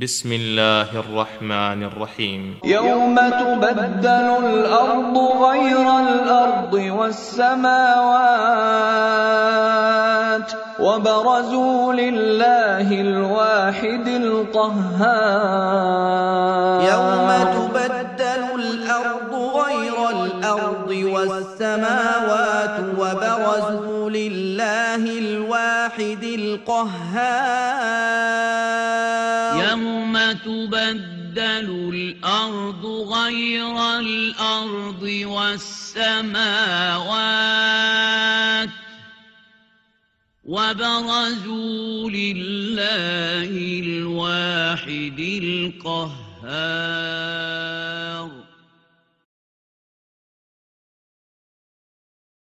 بسم الله الرحمن الرحيم. يوم تبدل الأرض غير الأرض والسماوات وبرزوا لله الواحد القهار. يوم تبدل الأرض غير الأرض والسماوات وبرزوا لله الواحد القهار. يوم تبدل الأرض غير الأرض والسماوات وبرزوا لله الواحد القهار.